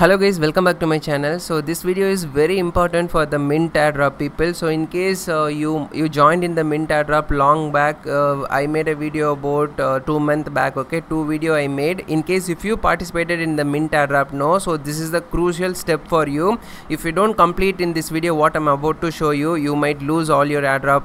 Hello guys, welcome back to my channel. So this video is very important for the Mint airdrop people. So in case you joined in the Mint airdrop long back, I made a video about 2 months back. Okay, 2 videos I made. In case if you participated in the Mint airdrop, no. So this is the crucial step for you. If you don't complete in this video what I'm about to show you, you might lose all your airdrop,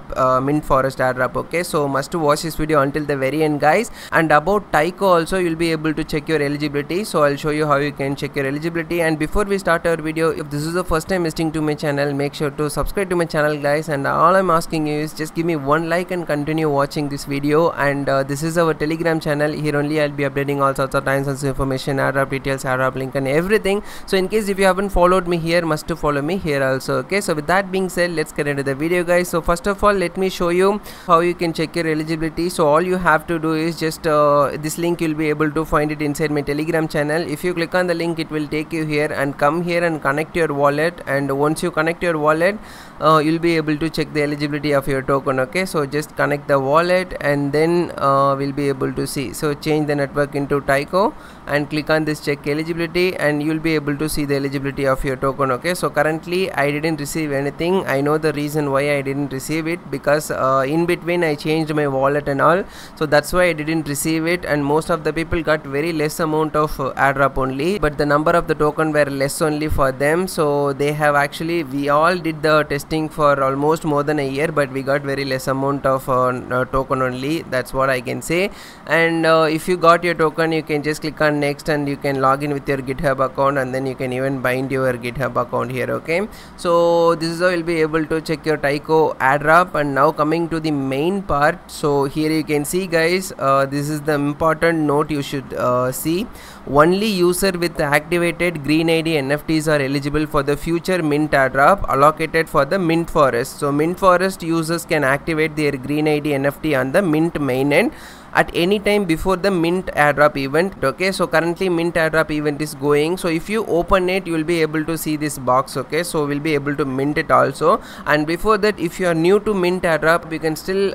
Mint Forest airdrop. Okay, so must watch this video until the very end, guys. And about Taiko also, you'll be able to check your eligibility. So I'll show you how you can check your eligibility. And before we start our video, if this is the first time visiting to my channel, make sure to subscribe to my channel, guys. And all I'm asking you is just give me 1 like and continue watching this video. And this is our Telegram channel. Here only I'll be updating all sorts of times and information, airdrop details, airdrop link and everything. So in case if you haven't followed me here, must to follow me here also. Okay, so with that being said, let's get into the video, guys. So first of all, let me show you how you can check your eligibility. So all you have to do is just this link, you'll be able to find it inside my Telegram channel. If you click on the link, it will take you here, and come here and connect your wallet. And once you connect your wallet, you'll be able to check the eligibility of your token. Okay, so just connect the wallet and then we'll be able to see. So change the network into Taiko and click on this check eligibility, and you'll be able to see the eligibility of your token. Okay, so currently I didn't receive anything. I know the reason why I didn't receive it, because in between I changed my wallet and all, so that's why I didn't receive it. And most of the people got very less amount of airdrop only, but the number of the token were less only for them. So they have actually, we all did the testing for almost more than a year, but we got very less amount of token only. That's what I can say. And if you got your token, you can just click on next and you can log in with your GitHub account, and then you can even bind your GitHub account here. Okay, so this is how you'll be able to check your Taiko airdrop. And now coming to the main part, so here you can see, guys, this is the important note you should see. Only user with activated Green ID NFTs are eligible for the future Mint airdrop allocated for the Mint Forest. So Mint Forest users can activate their Green ID NFT on the Mint mainnet at any time before the Mint airdrop event. Okay, so currently Mint airdrop event is going. So if you open it, you will be able to see this box. Okay, so we'll be able to mint it also. And before that, if you are new to Mint airdrop, you can still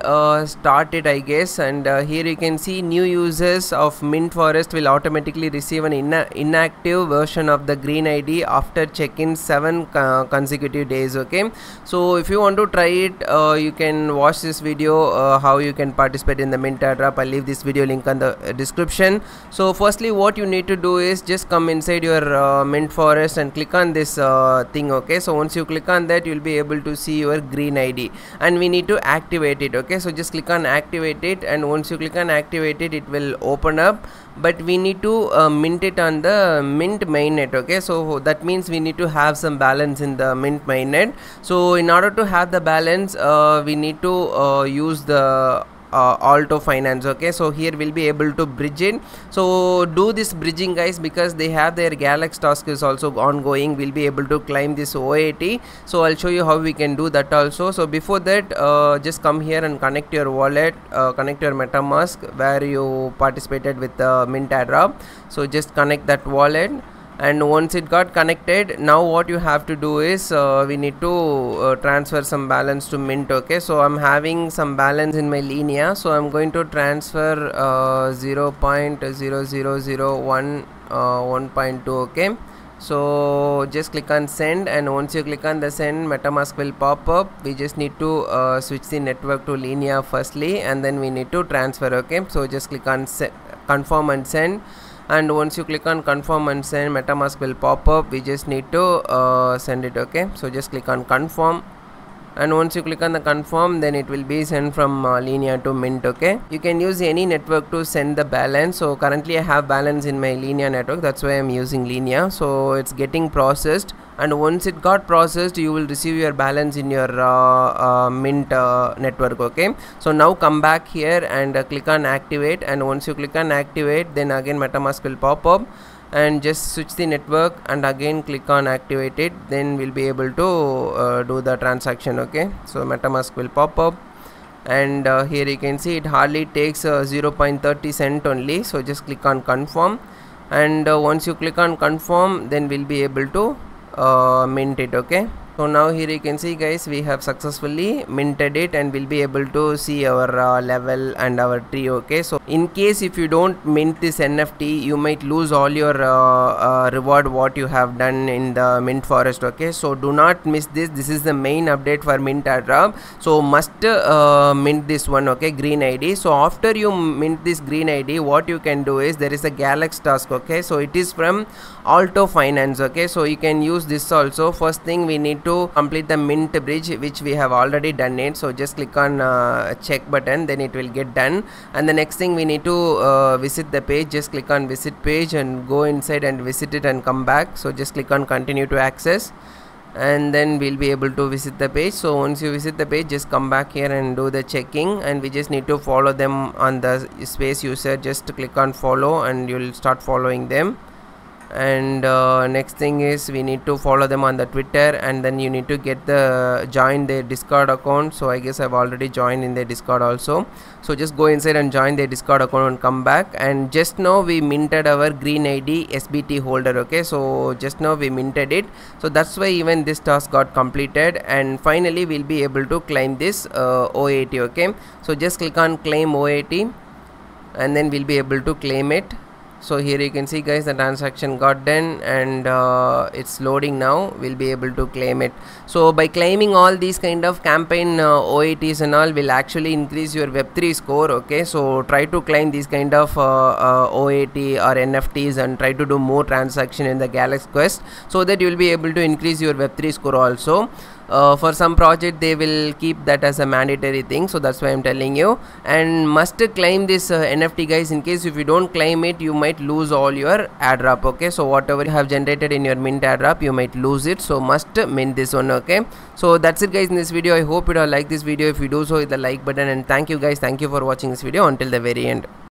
start it, I guess. And here you can see new users of Mint Forest will automatically receive an inactive version of the Green ID after check-in 7 consecutive days. Okay, so if you want to try it, you can watch this video how you can participate in the Mint airdrop. Leave this video link on the description. So firstly, what you need to do is just come inside your Mint Forest and click on this thing. Okay, so once you click on that, you'll be able to see your Green ID, and we need to activate it. Okay, so just click on activate it, and once you click on activate it, it will open up, but we need to mint it on the Mint mainnet. Okay, so that means we need to have some balance in the Mint mainnet. So in order to have the balance, we need to use the Alto Finance. Okay, so here we'll be able to bridge it. So do this bridging, guys, because they have their Galaxy task is also ongoing. We'll be able to climb this OAT, so I'll show you how we can do that also. So before that, just come here and connect your wallet, connect your MetaMask where you participated with the Mint airdrop. So just connect that wallet, and once it got connected, now what you have to do is we need to transfer some balance to Mint. Okay, so I'm having some balance in my Linea, so I'm going to transfer 0.0001 1.2. okay, so just click on send, and once you click on the send, MetaMask will pop up. We just need to switch the network to Linea firstly, and then we need to transfer. Okay, so just click on confirm and send, and once you click on confirm and send, MetaMask will pop up. We just need to send it. Okay, so just click on confirm, and once you click on the confirm, then it will be sent from Linea to Mint. Okay, you can use any network to send the balance. So currently I have balance in my Linea network, that's why I'm using Linea. So it's getting processed, and once it got processed, you will receive your balance in your Mint network. Okay, so now come back here and click on activate, and once you click on activate, then again MetaMask will pop up, and just switch the network and again click on activate it, then we'll be able to do the transaction. Okay, so MetaMask will pop up, and here you can see it hardly takes 0.30 cents only. So just click on confirm, and once you click on confirm, then we'll be able to mint it. Okay, So now here you can see guys, we have successfully minted it and we'll be able to see our level and our tree. Okay, so in case if you don't mint this NFT, you might lose all your reward what you have done in the Mint Forest. Okay, so do not miss this. This is the main update for Mint airdrop, so must mint this one. Okay, Green ID. So after you mint this Green ID, what you can do is there is a Galaxy task. Okay, so it is from Alto Finance. Okay, so you can use this also. First thing we need to complete the mint bridge, which we have already done it, so just click on check button, then it will get done. And the next thing we need to visit the page, just click on visit page and go inside and visit it and come back. So just click on continue to access and then we'll be able to visit the page. So once you visit the page, just come back here and do the checking, and we just need to follow them on the space user. Just click on follow and you'll start following them. And next thing is we need to follow them on the Twitter, and then you need to get the join their Discord account. So I guess I've already joined in their Discord also, so just go inside and join their Discord account and come back. And just now we minted our Green ID SBT holder. Okay, so just now we minted it, so that's why even this task got completed. And finally we'll be able to claim this OAT. Okay, so just click on claim OAT and then we'll be able to claim it. So here you can see guys, the transaction got done and it's loading now. We'll be able to claim it. So by claiming all these kind of campaign OATs and all, will actually increase your Web3 score. Okay, so try to claim these kind of OAT or NFTs and try to do more transaction in the Galaxy Quest, so that you'll be able to increase your Web3 score also. For some project they will keep that as a mandatory thing, so that's why I'm telling you. And must claim this NFT guys. In case if you don't claim it, you might lose all your airdrop. Okay, so whatever you have generated in your mint airdrop, you might lose it, so must mint this one. Okay, so that's it guys in this video. I hope you all like this video. If you do so, hit the like button, and thank you guys. Thank you for watching this video until the very end.